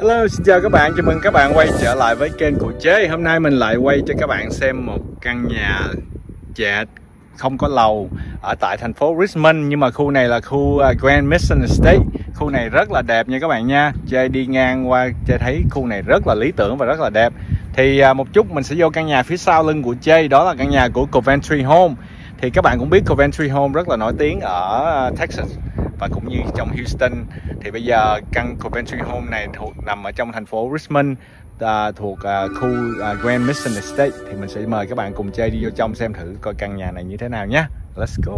Hello, xin chào các bạn, chào mừng các bạn quay trở lại với kênh của Chế. Hôm nay mình lại quay cho các bạn xem một căn nhà trệt không có lầu ở tại thành phố Richmond, nhưng mà khu này là khu Grand Mission Estate. Khu này rất là đẹp nha các bạn nha. Chế đi ngang qua Chế thấy khu này rất là lý tưởng và rất là đẹp. Thì một chút mình sẽ vô căn nhà phía sau lưng của Chế, đó là căn nhà của Coventry Home. Thì các bạn cũng biết Coventry Home rất là nổi tiếng ở Texas và cũng như trong Houston. Thì bây giờ căn Coventry Home này nằm ở trong thành phố Richmond, thuộc khu Grand Mission Estate. Thì mình sẽ mời các bạn cùng Chơi đi vô trong xem thử coi căn nhà này như thế nào nhé. Let's go.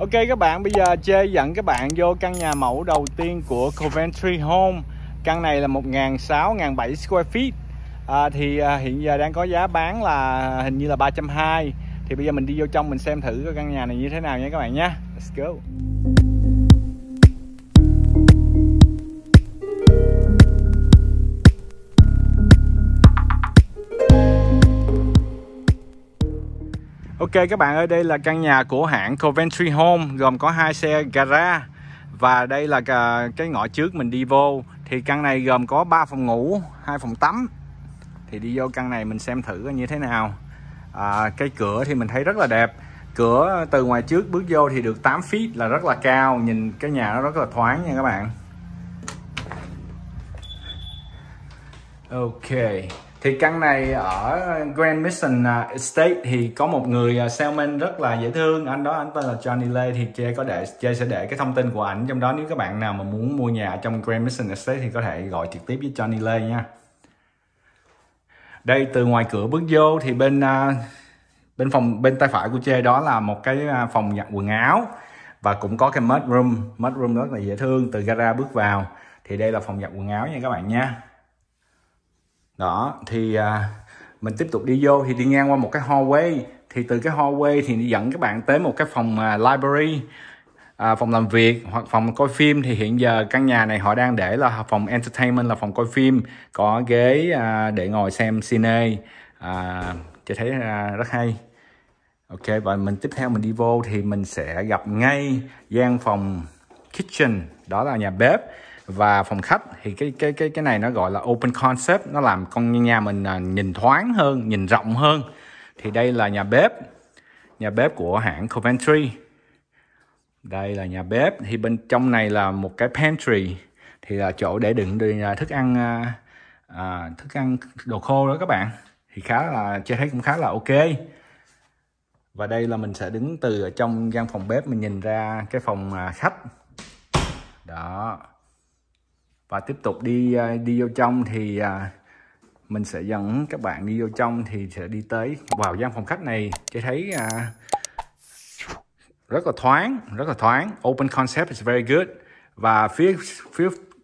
Ok các bạn, bây giờ Chê dẫn các bạn vô căn nhà mẫu đầu tiên của Coventry Home. Căn này là 1.600-1.700 square feet. Hiện giờ đang có giá bán là hình như là 320. Thì bây giờ mình đi vô trong mình xem thử căn nhà này như thế nào nha các bạn nha. Let's go. Ok các bạn ơi, đây là căn nhà của hãng Coventry Home, gồm có 2 xe garage. Và đây là cái ngõ trước mình đi vô. Thì căn này gồm có 3 phòng ngủ, 2 phòng tắm. Thì đi vô căn này mình xem thử như thế nào. Cái cửa thì mình thấy rất là đẹp. Cửa từ ngoài trước bước vô thì được 8 feet là rất là cao. Nhìn cái nhà nó rất là thoáng nha các bạn. Ok. Thì căn này ở Grand Mission Estate thì có một người salesman rất là dễ thương. Anh đó, anh tên là Johnny Lê. Thì Chê sẽ để cái thông tin của ảnh trong đó. Nếu các bạn nào mà muốn mua nhà trong Grand Mission Estate thì có thể gọi trực tiếp với Johnny Lê nha. Đây, từ ngoài cửa bước vô thì bên tay phải của Chê đó là một cái phòng giặt quần áo. Và cũng có cái mudroom. Mudroom rất là dễ thương. Từ gara bước vào thì đây là phòng giặt quần áo nha các bạn nha. Đó, thì mình tiếp tục đi vô thì đi ngang qua một cái hallway. Thì từ cái hallway thì dẫn các bạn tới một cái phòng library, phòng làm việc hoặc phòng coi phim. Thì hiện giờ căn nhà này họ đang để là phòng entertainment, là phòng coi phim. Có ghế để ngồi xem cine, chị thấy rất hay. Ok, và mình tiếp theo mình đi vô thì mình sẽ gặp ngay gian phòng kitchen, đó là nhà bếp. Và phòng khách thì cái này nó gọi là open concept, nó làm con nhà mình nhìn thoáng hơn, nhìn rộng hơn. Thì đây là nhà bếp của hãng Coventry. Đây là nhà bếp, thì bên trong này là một cái pantry, thì là chỗ để đựng thức ăn đồ khô đó các bạn. Thì khá là, Chê thấy cũng khá là ok. Và đây là mình sẽ đứng từ ở trong gian phòng bếp mình nhìn ra cái phòng khách đó. Và tiếp tục đi vô trong thì mình sẽ dẫn các bạn đi vô trong thì sẽ đi tới vào gian phòng khách này. Chị thấy rất là thoáng. Open concept is very good. Và phía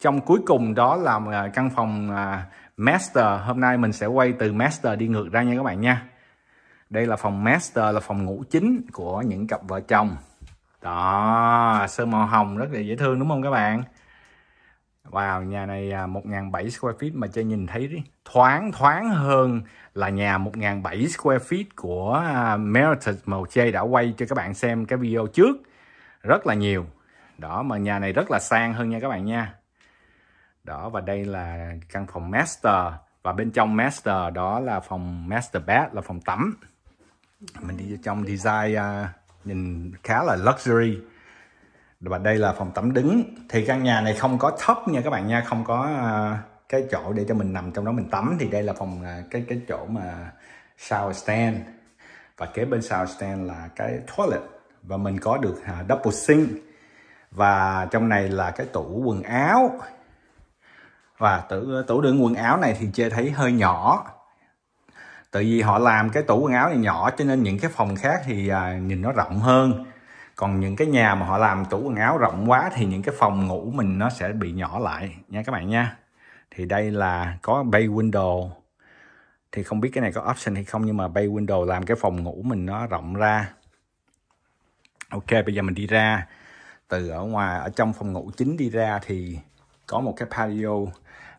trong cuối cùng đó là căn phòng master. Hôm nay mình sẽ quay từ master đi ngược ra nha các bạn nha. Đây là phòng master, là phòng ngủ chính của những cặp vợ chồng. Đó, sơn màu hồng rất là dễ thương đúng không các bạn? Wow, nhà này 1.700 square feet mà Chơi nhìn thấy thoáng hơn là nhà 1.700 square feet của Meriton mà Chơi đã quay cho các bạn xem cái video trước rất là nhiều. Đó, mà nhà này rất là sang hơn nha các bạn nha. Đó, và đây là căn phòng master. Và bên trong master đó là phòng master bath, là phòng tắm. Mình đi vô trong design nhìn khá là luxury. Và đây là phòng tắm đứng. Thì căn nhà này không có tub nha các bạn nha, không có cái chỗ để cho mình nằm trong đó mình tắm. Thì đây là phòng cái chỗ mà shower stand. Và kế bên shower stand là cái toilet. Và mình có được double sink. Và trong này là cái tủ quần áo. Và tủ đựng quần áo này thì Chê thấy hơi nhỏ. Tại vì họ làm cái tủ quần áo này nhỏ cho nên những cái phòng khác thì nhìn nó rộng hơn. Còn những cái nhà mà họ làm tủ quần áo rộng quá thì những cái phòng ngủ mình nó sẽ bị nhỏ lại nha các bạn nha. Thì đây là có bay window. Thì không biết cái này có option hay không nhưng mà bay window làm cái phòng ngủ mình nó rộng ra. Ok, bây giờ mình đi ra. Từ ở ngoài, ở trong phòng ngủ chính đi ra thì có một cái patio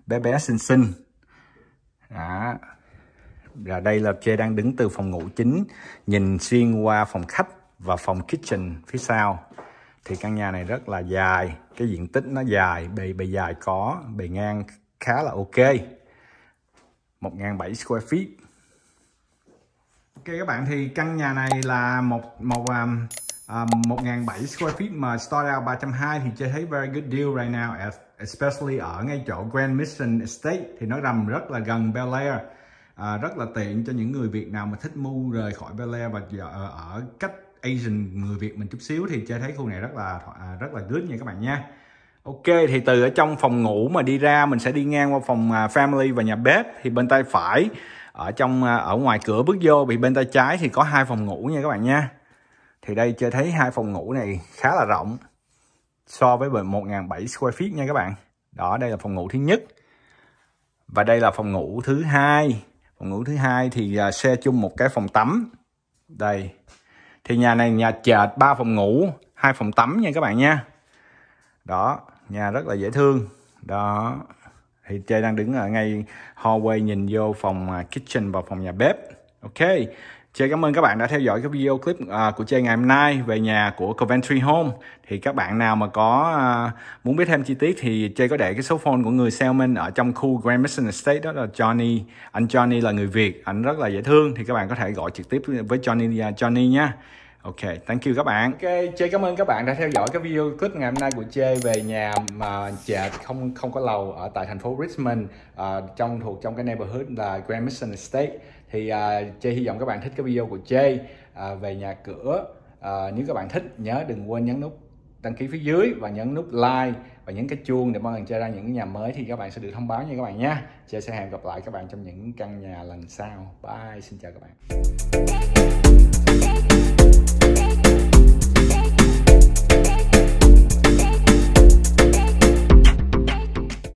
bé bé xinh xinh. Đó. Và đây là Chê đang đứng từ phòng ngủ chính, nhìn xuyên qua phòng khách và phòng kitchen phía sau. Thì căn nhà này rất là dài, cái diện tích nó dài, bề dài có, bề ngang khá là ok. 1.700 square feet. Ok các bạn, thì căn nhà này là 1.700 square feet mà start out 320 thì Chê thấy very good deal right now, especially ở ngay chỗ Grand Mission Estate thì nó nằm rất là gần Bel Air. Rất là tiện cho những người Việt nào mà thích move rời khỏi Bel Air và ở cách Asian người Việt mình chút xíu thì Chê thấy khu này rất là good nha các bạn nha. Ok, thì từ ở trong phòng ngủ mà đi ra mình sẽ đi ngang qua phòng family và nhà bếp. Thì bên tay phải ở ngoài cửa bước vô, bị bên tay trái thì có hai phòng ngủ nha các bạn nha. Thì đây Chê thấy hai phòng ngủ này khá là rộng so với 1.700 square feet nha các bạn. Đó, đây là phòng ngủ thứ nhất và đây là phòng ngủ thứ hai. Phòng ngủ thứ hai thì share chung một cái phòng tắm. Đây. Thì nhà này nhà trệt, 3 phòng ngủ, 2 phòng tắm nha các bạn nha. Đó, nhà rất là dễ thương. Đó. Thì Chê đang đứng ở ngay hallway nhìn vô phòng kitchen và phòng nhà bếp. Ok. Chê cảm ơn các bạn đã theo dõi cái video clip của Chê ngày hôm nay về nhà của Coventry Home. Thì các bạn nào mà có muốn biết thêm chi tiết thì Chê có để cái số phone của người salesman ở trong khu Grand Mission Estate, đó là Johnny. Anh Johnny là người Việt, anh rất là dễ thương. Thì các bạn có thể gọi trực tiếp với Johnny nha. Ok, thank you các bạn. Ok, Chê cảm ơn các bạn đã theo dõi cái video clip ngày hôm nay của Chê về nhà mà trệt không có lầu ở tại thành phố Richmond, thuộc trong cái neighborhood là Grand Mission Estate. Thì Chê hy vọng các bạn thích cái video của Chê về nhà cửa. Nếu các bạn thích nhớ đừng quên nhấn nút đăng ký phía dưới và nhấn nút like và nhấn cái chuông để mỗi lần Chê ra những nhà mới thì các bạn sẽ được thông báo nha các bạn nha. Chê sẽ hẹn gặp lại các bạn trong những căn nhà lần sau. Bye, xin chào các bạn.